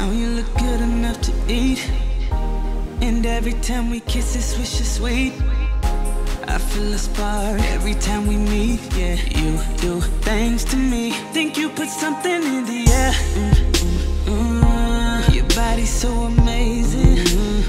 Now you look good enough to eat, and every time we kiss it swishes sweet. I feel a spark every time we meet. Yeah, you do things to me. Think you put something in the air. Your body's so amazing,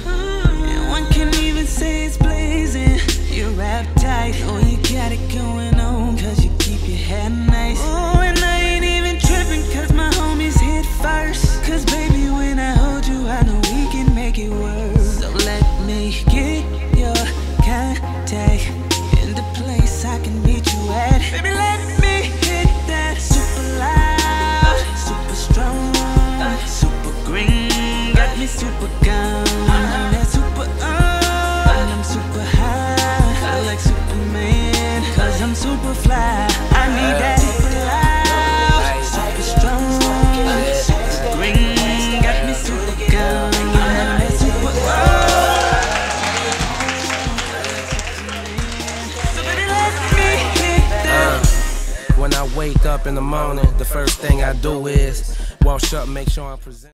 and one can't even say it's blazing. You're uptight, oh you got it going on, cause you keep your hair nice. Oh, and I ain't even tripping, cause my homies hit first. Cause baby, when I hold you, I know we can make it work. So let me get your contact in the place I can meet you at. Baby, let me hit that super loud, super strong, super green. Got me super gone, I'm that super on, and I'm super high. I like Superman, cause I'm super fly. I need that super loud, super strong, super green. Got me super gone, I'm that super on. When I wake up in the morning, the first thing I do is wash up, make sure I'm present.